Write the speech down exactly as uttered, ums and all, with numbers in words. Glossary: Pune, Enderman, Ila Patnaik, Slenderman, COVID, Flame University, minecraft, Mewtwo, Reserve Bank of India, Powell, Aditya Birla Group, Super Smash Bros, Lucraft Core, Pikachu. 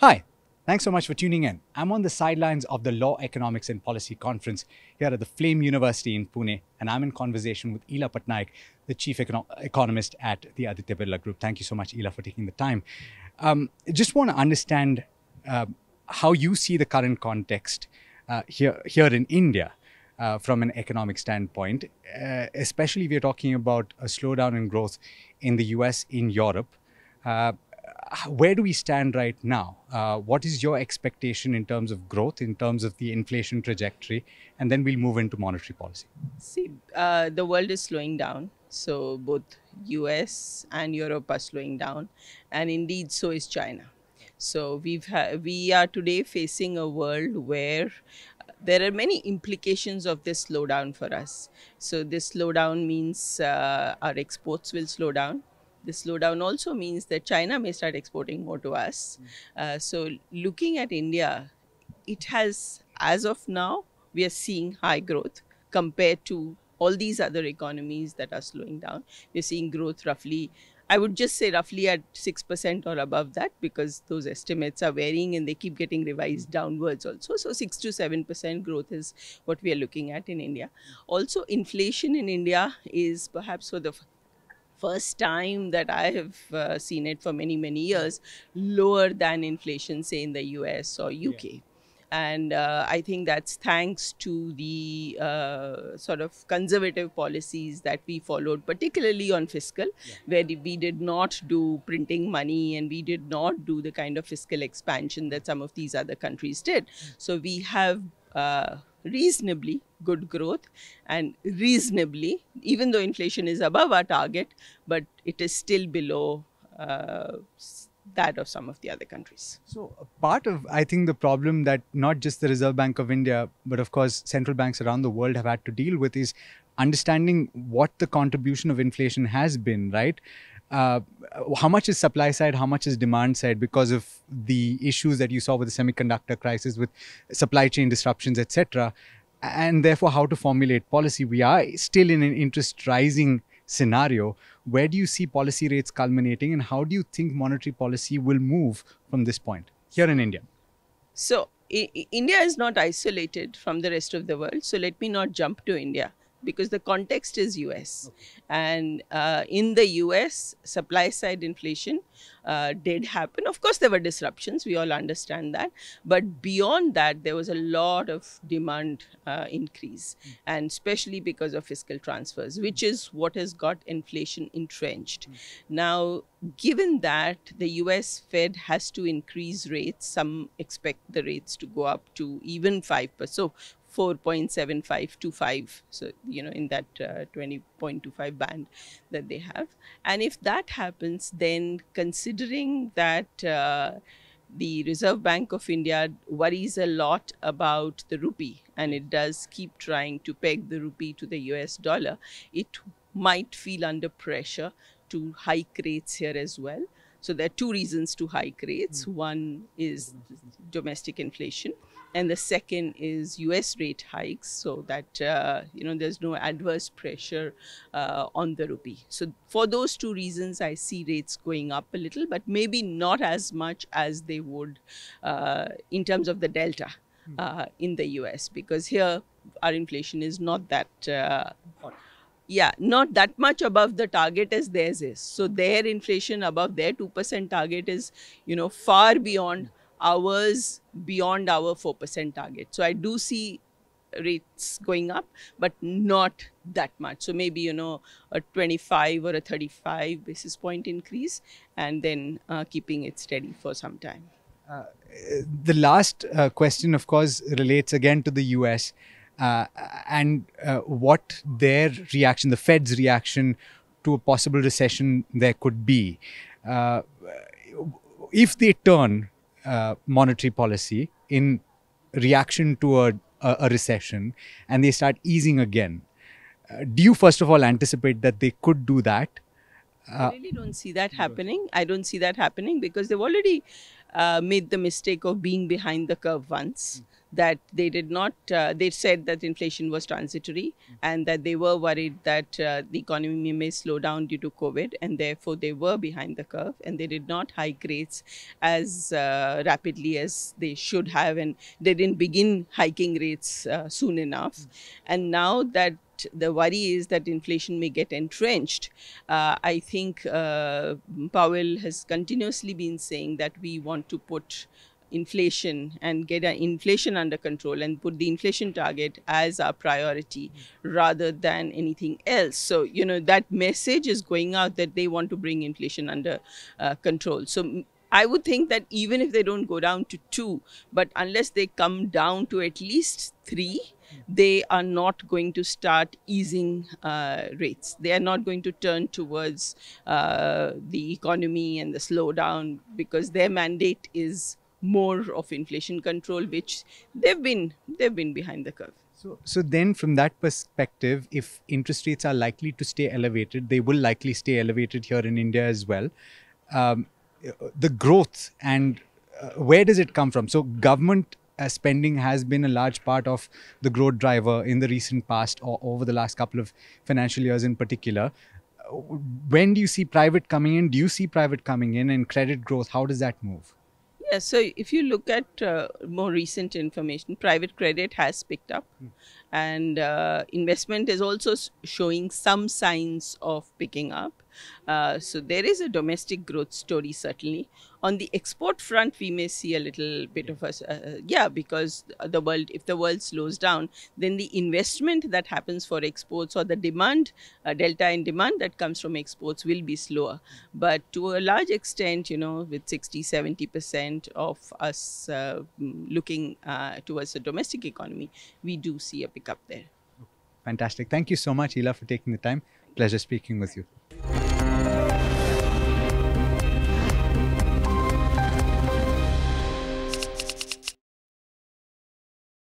Hi, thanks so much for tuning in. I'm on the sidelines of the Law, Economics and Policy Conference here at the Flame University in Pune, and I'm in conversation with Ila Patnaik, the Chief Econo Economist at the Aditya Birla Group. Thank you so much, Ila, for taking the time. Um, just want to understand uh, how you see the current context uh, here, here in India uh, from an economic standpoint, uh, especially we're talking about a slowdown in growth in the U S, in Europe. Uh, Where do we stand right now? Uh, what is your expectation in terms of growth, in terms of the inflation trajectory? And then we'll move into monetary policy. See, uh, the world is slowing down. So both U S and Europe are slowing down. And indeed, so is China. So we've ha we are today facing a world where there are many implications of this slowdown for us. So this slowdown means uh, our exports will slow down. The slowdown also means that China may start exporting more to us. Uh, so looking at India, it has, as of now, we are seeing high growth compared to all these other economies that are slowing down. We're seeing growth roughly, I would just say roughly at six percent or above that, because those estimates are varying and they keep getting revised downwards also. So six to seven percent growth is what we are looking at in India. Also, inflation in India is perhaps for the first time that I have uh, seen it for many, many years, lower than inflation, say, in the U S or U K. Yeah. And uh, I think that's thanks to the uh, sort of conservative policies that we followed, particularly on fiscal, yeah. where we did not do printing money and we did not do the kind of fiscal expansion that some of these other countries did. Mm. So we have uh, reasonably good growth, and reasonably, even though inflation is above our target, but it is still below uh, that of some of the other countries. So part of, I think, the problem that not just the Reserve Bank of India, but of course central banks around the world have had to deal with is understanding what the contribution of inflation has been, right? Uh, how much is supply side, how much is demand side, because of the issues that you saw with the semiconductor crisis, with supply chain disruptions, et cetera, and therefore how to formulate policy. We are still in an interest rising scenario. Where do you see policy rates culminating, and how do you think monetary policy will move from this point here in India? So India is not isolated from the rest of the world. So let me not jump to India, because the context is U S. Okay. And uh, in the U S, supply side inflation uh, did happen. Of course, there were disruptions. We all understand that. But beyond that, there was a lot of demand uh, increase, mm. and especially because of fiscal transfers, which mm. is what has got inflation entrenched. Mm. Now, given that the U S Fed has to increase rates, some expect the rates to go up to even five percent. So four point seven five to five, so you know, in that twenty point two five uh, band that they have. And if that happens, then considering that uh, the Reserve Bank of India worries a lot about the rupee, and it does keep trying to peg the rupee to the U S dollar, it might feel under pressure to hike rates here as well. So there are two reasons to hike rates. Mm. One is domestic inflation, and the second is U S rate hikes, so that uh, you know, there's no adverse pressure uh, on the rupee. So for those two reasons, I see rates going up a little, but maybe not as much as they would uh, in terms of the delta uh, in the U S, because here our inflation is not that uh, yeah, not that much above the target as theirs is. So their inflation above their two percent target is, you know, far beyond ours, beyond our four percent target. So I do see rates going up, but not that much. So maybe, you know, a twenty-five or a thirty-five basis point increase, and then uh, keeping it steady for some time. Uh, the last uh, question, of course, relates again to the U S Uh, and uh, what their reaction, the Fed's reaction to a possible recession there could be. Uh, if they turn uh, monetary policy in reaction to a, a recession and they start easing again, uh, do you first of all anticipate that they could do that? Uh, I really don't see that happening. I don't see that happening because they've already uh, made the mistake of being behind the curve once. Mm. that they did not, uh, they said that inflation was transitory and that they were worried that uh, the economy may slow down due to COVID, and therefore they were behind the curve and they did not hike rates as uh, rapidly as they should have, and they didn't begin hiking rates uh, soon enough. Mm. And now that the worry is that inflation may get entrenched, Uh, I think uh, Powell has continuously been saying that we want to put inflation and get our inflation under control and put the inflation target as our priority rather than anything else. So, you know, that message is going out that they want to bring inflation under uh, control. So I would think that even if they don't go down to two, but unless they come down to at least three, they are not going to start easing uh, rates. They are not going to turn towards uh, the economy and the slowdown, because their mandate is more of inflation control, which they've been they've been behind the curve. So, so then from that perspective, if interest rates are likely to stay elevated, they will likely stay elevated here in India as well. Um, the growth and uh, where does it come from? So government Uh, spending has been a large part of the growth driver in the recent past, or over the last couple of financial years in particular. Uh, when do you see private coming in? Do you see private coming in and credit growth? How does that move? Yeah, so if you look at uh, more recent information, private credit has picked up. Mm. And uh, investment is also showing some signs of picking up. Uh, so there is a domestic growth story, certainly. On the export front, we may see a little bit of us, uh, yeah, because the world, if the world slows down, then the investment that happens for exports, or the demand, uh, delta in demand that comes from exports, will be slower. But to a large extent, you know, with sixty, seventy percent of us uh, looking uh, towards the domestic economy, we do see a pickup there. Fantastic. Thank you so much, Ila, for taking the time. Pleasure speaking with you.